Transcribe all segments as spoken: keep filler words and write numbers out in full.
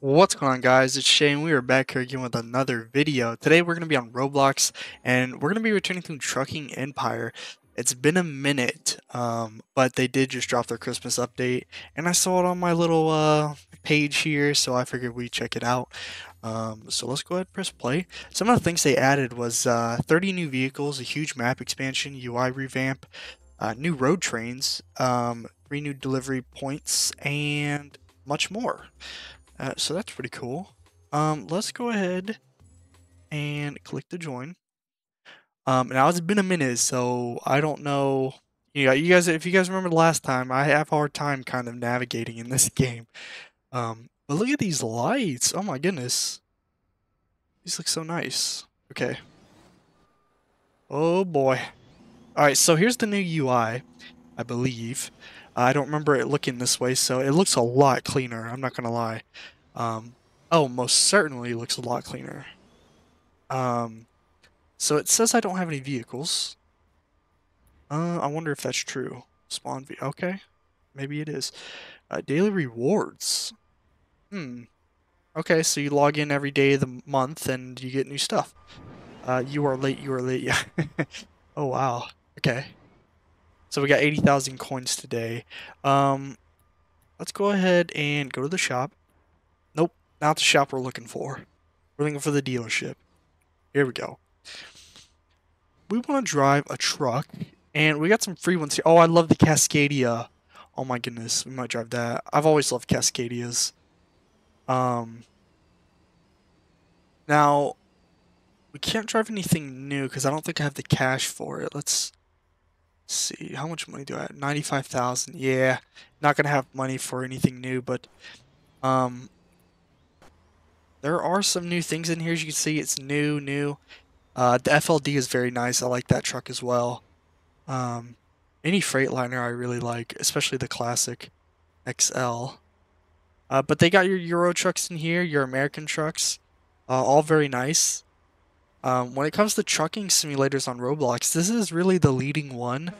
What's going on, guys? It's Shane. We are back here again with another video. Today we're going to be on Roblox and we're going to be returning to Trucking Empire. It's been a minute, um, but they did just drop their Christmas update and I saw it on my little uh, page here, so I figured we'd check it out. Um, so let's go ahead and press play. Some of the things they added was uh, thirty new vehicles, a huge map expansion, U I revamp, uh, new road trains, um, three new delivery points, and much more. Uh, so that's pretty cool. Um, let's go ahead and click to join. Um, now it's been a minute, so I don't know. You know, you guys, if you guys remember last time, I have a hard time kind of navigating in this game. Um, but look at these lights. Oh my goodness. These look so nice. Okay. Oh boy. All right, so here's the new U I, I believe. I don't remember it looking this way, so it looks a lot cleaner, I'm not gonna lie. Um, oh, most certainly looks a lot cleaner. Um, so it says I don't have any vehicles. Uh, I wonder if that's true. Spawn ve- okay, maybe it is. Uh, daily rewards. Hmm. Okay, so you log in every day of the month and you get new stuff. Uh, you are late, you are late, yeah. Oh wow, okay. So we got eighty thousand coins today. Um, let's go ahead and go to the shop. Nope, not the shop we're looking for. We're looking for the dealership. Here we go. We want to drive a truck, and we got some free ones here. Oh, I love the Cascadia. Oh my goodness, we might drive that. I've always loved Cascadias. Um, now, we can't drive anything new because I don't think I have the cash for it. Let's... see, how much money do I have? ninety-five thousand. Yeah, not gonna have money for anything new, but um there are some new things in here. As you can see, it's new new uh the F L D is very nice. I like that truck as well. Um any Freightliner I really like, especially the classic X L. Uh but they got your Euro trucks in here, your American trucks, uh, all very nice. Um, when it comes to trucking simulators on Roblox, this is really the leading one.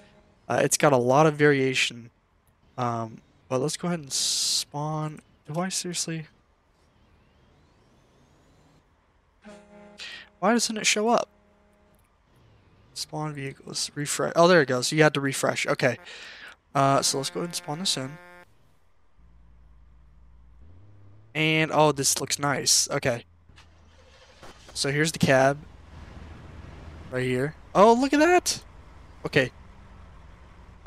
Uh, it's got a lot of variation. Um, but let's go ahead and spawn. Do I seriously? Why doesn't it show up? Spawn vehicles. Refresh. Oh, there it goes. You had to refresh. Okay. Uh, so let's go ahead and spawn this in. And, oh, this looks nice. Okay. So here's the cab. Right here. Oh, look at that! Okay.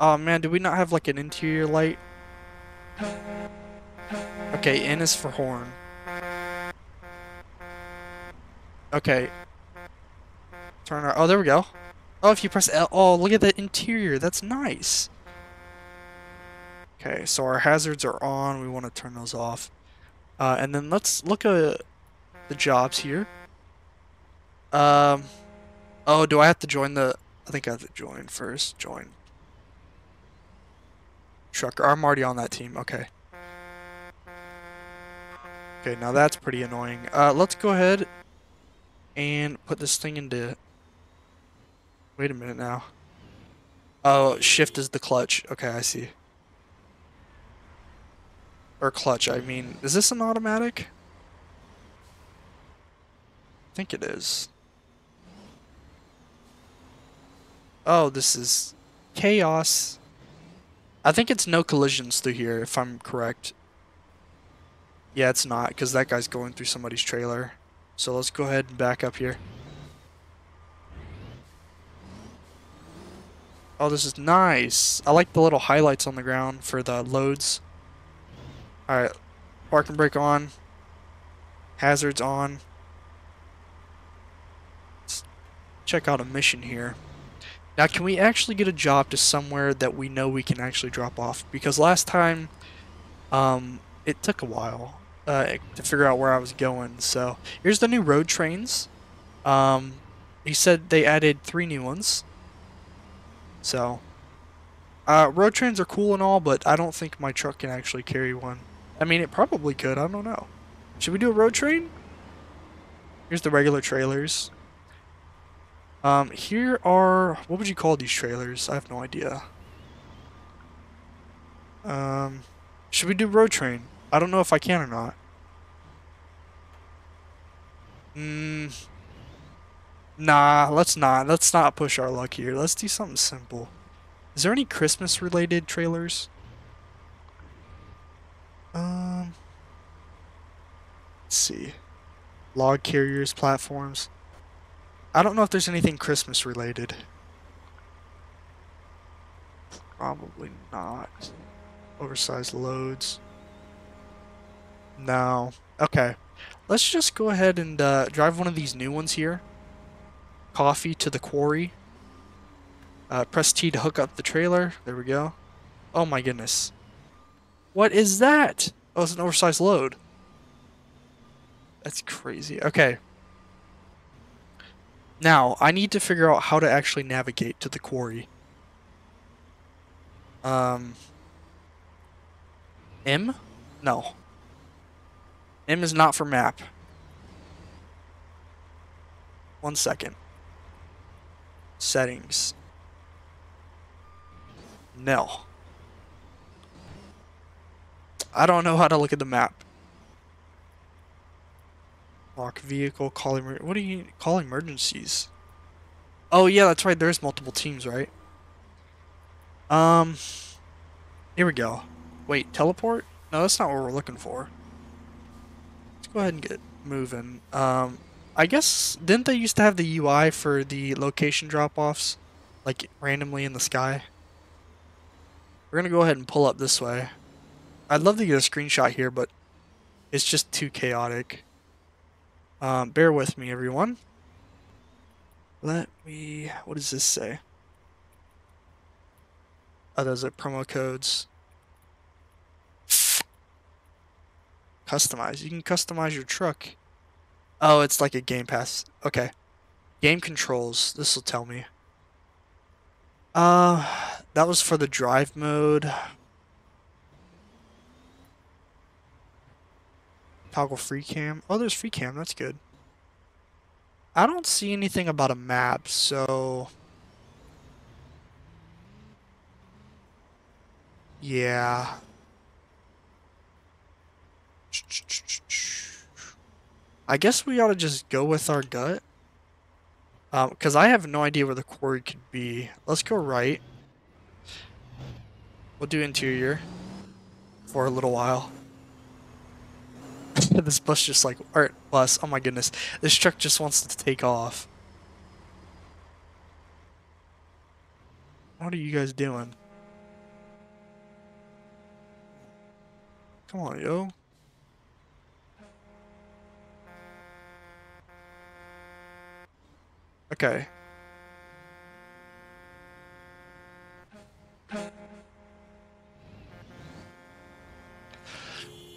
Oh man, do we not have like an interior light? Okay, N is for horn. Okay. Turn our- oh, there we go. Oh, if you press L- oh, look at that interior, that's nice! Okay, so our hazards are on, we want to turn those off. Uh, and then let's look at the jobs here. Um, oh, do I have to join the, I think I have to join first, join. Trucker, I'm already on that team, okay. Okay, now that's pretty annoying. Uh, let's go ahead and put this thing into, wait a minute now. Oh, shift is the clutch, okay, I see. Or clutch, I mean, is this an automatic? I think it is. Oh, this is chaos. I think it's no collisions through here, if I'm correct. Yeah, it's not, because that guy's going through somebody's trailer. So let's go ahead and back up here. Oh, this is nice. I like the little highlights on the ground for the loads. Alright, park and brake on. Hazards on. Check out a mission here. Now, can we actually get a job to somewhere that we know we can actually drop off? Because last time, um, it took a while uh, to figure out where I was going. So here's the new road trains. Um, he said they added three new ones. So uh, road trains are cool and all, but I don't think my truck can actually carry one. I mean, it probably could. I don't know. Should we do a road train? Here's the regular trailers. Um, here are, what would you call these trailers? I have no idea. Um, should we do road train? I don't know if I can or not. Mm, nah, let's not. Let's not push our luck here. Let's do something simple. Is there any Christmas-related trailers? Um, let's see. Log carriers, platforms. I don't know if there's anything Christmas-related. Probably not. Oversized loads. No. Okay. Let's just go ahead and uh, drive one of these new ones here. Coffee to the quarry. Uh, press T to hook up the trailer. There we go. Oh my goodness. What is that? Oh, it's an oversized load. That's crazy. Okay. Now, I need to figure out how to actually navigate to the quarry. Um... M? No. M is not for map. One second. Settings. No. I don't know how to look at the map. Lock vehicle, call emergency. What do you call emergencies? Oh yeah, that's right. There's multiple teams, right? Um. Here we go. Wait, teleport? No, that's not what we're looking for. Go ahead and get moving. Um, I guess, didn't they used to have the U I for the location drop-offs? Like, randomly in the sky? We're going to go ahead and pull up this way. I'd love to get a screenshot here, but it's just too chaotic. Um, bear with me, everyone. Let me... What does this say? Oh, those are promo codes. Customize. You can customize your truck. Oh, it's like a game pass. Okay. Game controls. This will tell me. Uh, that was for the drive mode. Toggle free cam. Oh, there's free cam. That's good. I don't see anything about a map, so... Yeah... I guess we ought to just go with our gut. Um, because I have no idea where the quarry could be. Let's go right. We'll do interior for a little while. This bus just like... Alright, bus. Oh my goodness. This truck just wants to take off. What are you guys doing? Come on, yo. Okay.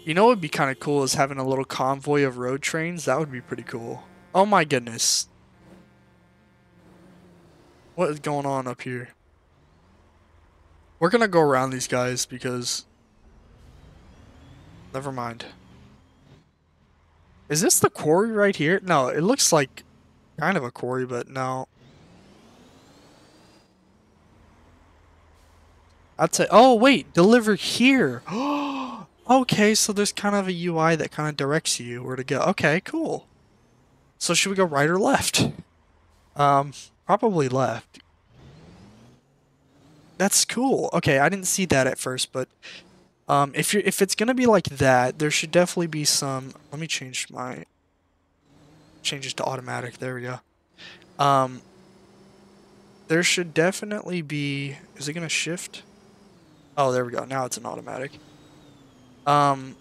You know what would be kind of cool is having a little convoy of road trains. That would be pretty cool. Oh my goodness. What is going on up here? We're going to go around these guys because... Never mind. Is this the quarry right here? No, it looks like... Kind of a quarry, but no. I'd say, oh wait, deliver here. Okay, so there's kind of a U I that kind of directs you where to go. Okay, cool. So should we go right or left? Um, probably left. That's cool. Okay, I didn't see that at first, but um, if you're if it's gonna be like that, there should definitely be some. Let me change my. Changes to automatic. There we go. Um, there should definitely be... Is it going to shift? Oh, there we go. Now it's an automatic. Um,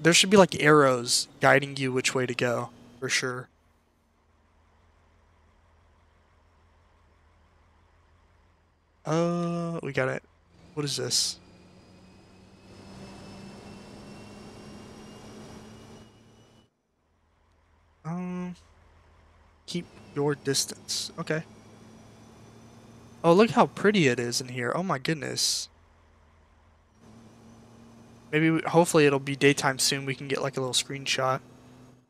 there should be like arrows guiding you which way to go, for sure. Uh, we got it. What is this? Um, keep your distance. Okay. Oh, look how pretty it is in here. Oh my goodness. Maybe, we, hopefully it'll be daytime soon. We can get like a little screenshot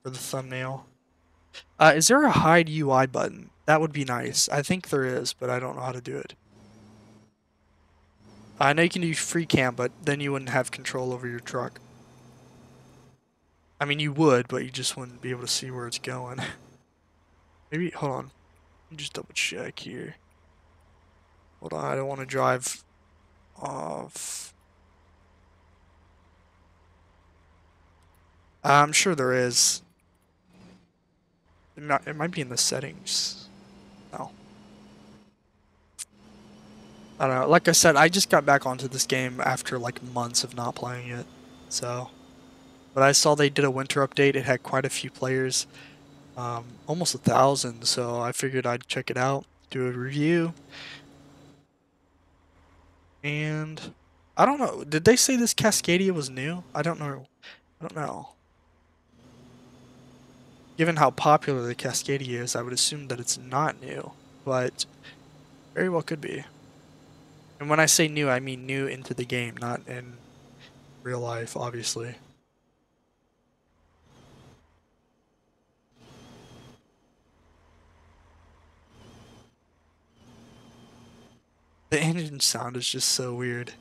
for the thumbnail. Uh, is there a hide U I button? That would be nice. I think there is, but I don't know how to do it. I know you can do free cam, but then you wouldn't have control over your truck. I mean, you would, but you just wouldn't be able to see where it's going. Maybe, hold on. Let me just double check here. Hold on, I don't want to drive off. I'm sure there is. It might be in the settings. No. I don't know. Like I said, I just got back onto this game after like months of not playing it. So, but I saw they did a winter update. It had quite a few players, um, almost a thousand. So I figured I'd check it out, do a review. And I don't know. Did they say this Cascadia was new? I don't know. I don't know. Given how popular the Cascadia is, I would assume that it's not new, but very well could be. And when I say new, I mean new into the game, not in real life, obviously. The engine sound is just so weird.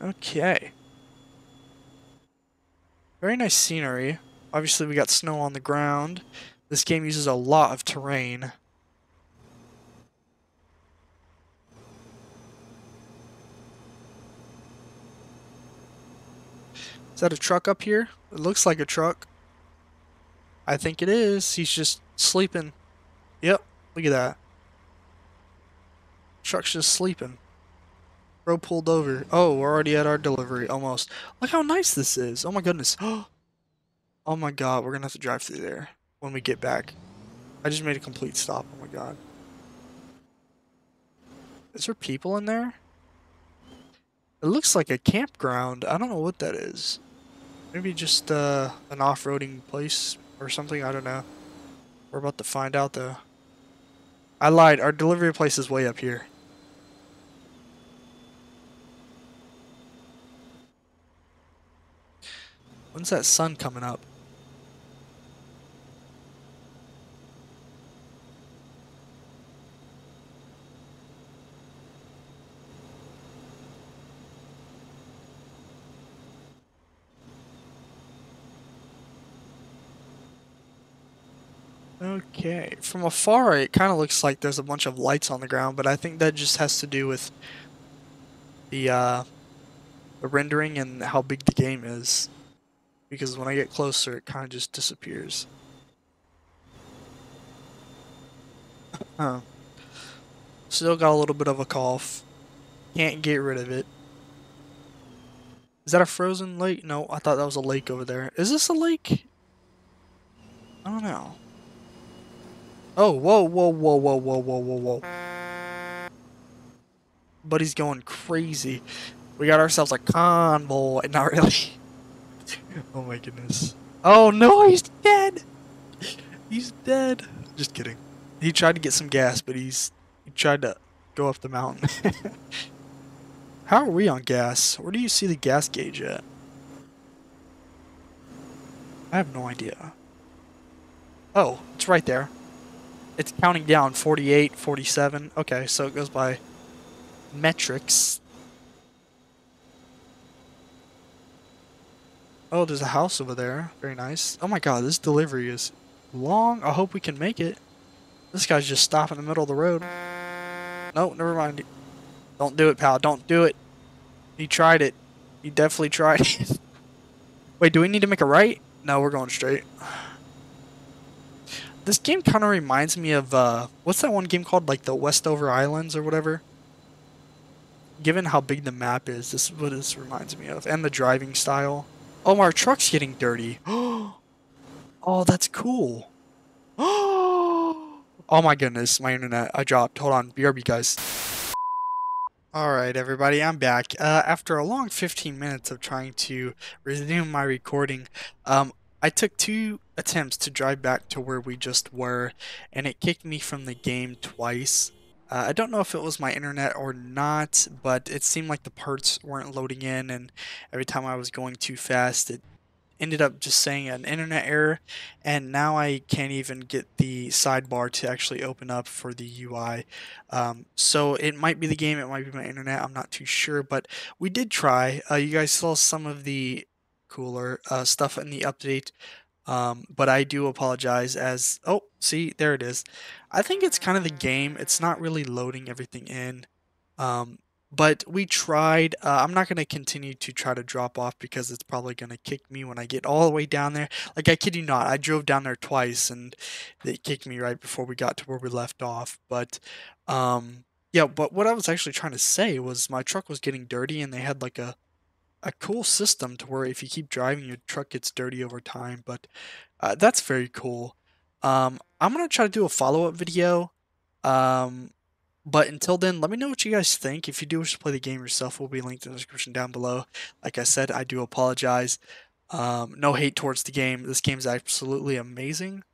Okay. Very nice scenery. Obviously we got snow on the ground. This game uses a lot of terrain. Is that a truck up here? It looks like a truck. I think it is. He's just sleeping. Yep, look at that. Truck's just sleeping. Bro pulled over. Oh, we're already at our delivery, almost. Look how nice this is. Oh my goodness. Oh my god, we're gonna have to drive through there when we get back. I just made a complete stop. Oh my god. Is there people in there? It looks like a campground. I don't know what that is. Maybe just uh, an off-roading place or something. I don't know. We're about to find out, though. I lied. Our delivery place is way up here. When's that sun coming up? Okay, from afar it kind of looks like there's a bunch of lights on the ground, but I think that just has to do with the, uh, the rendering and how big the game is. Because when I get closer, it kind of just disappears. Huh. Still got a little bit of a cough. Can't get rid of it. Is that a frozen lake? No, I thought that was a lake over there. Is this a lake? I don't know. Oh, whoa, whoa, whoa, whoa, whoa, whoa, whoa, whoa. Buddy's going crazy. We got ourselves a convoy. Not really. Oh my goodness. Oh no, he's dead! He's dead. Just kidding. He tried to get some gas, but he's he tried to go up the mountain. How are we on gas? Where do you see the gas gauge at? I have no idea. Oh, it's right there. It's counting down. forty-eight, forty-seven. Okay, so it goes by metrics. Oh, there's a house over there. Very nice. Oh my god, this delivery is long. I hope we can make it. This guy's just stopping in the middle of the road. No, never mind. Don't do it, pal. Don't do it. He tried it. He definitely tried it. Wait, do we need to make a right? No, we're going straight. This game kind of reminds me of, uh, what's that one game called? Like the Westover Islands or whatever? Given how big the map is, this is what this reminds me of. And the driving style. Oh, our truck's getting dirty. Oh, that's cool. Oh, my goodness. My internet. I dropped. Hold on. B R B, guys. All right, everybody. I'm back. Uh, after a long fifteen minutes of trying to resume my recording, um, I took two attempts to drive back to where we just were, and it kicked me from the game twice. Uh, I don't know if it was my internet or not, but it seemed like the parts weren't loading in, and every time I was going too fast, it, ended up just saying an internet error, and now I can't even get the sidebar to actually open up for the U I. Um, so it might be the game, it might be my internet, I'm not too sure, but we did try. Uh, you guys saw some of the cooler uh, stuff in the update, um, but I do apologize as, oh, see, there it is. I think it's kind of the game, it's not really loading everything in. Um, But we tried. Uh, I'm not going to continue to try to drop off because it's probably going to kick me when I get all the way down there. Like, I kid you not, I drove down there twice and it kicked me right before we got to where we left off. But, um, yeah, but what I was actually trying to say was my truck was getting dirty, and they had like a, a cool system to where if you keep driving, your truck gets dirty over time. But uh, that's very cool. Um, I'm going to try to do a follow-up video. Um... But until then, let me know what you guys think. If you do wish to play the game yourself, we'll be linked in the description down below. Like I said, I do apologize. Um, no hate towards the game. This game is absolutely amazing.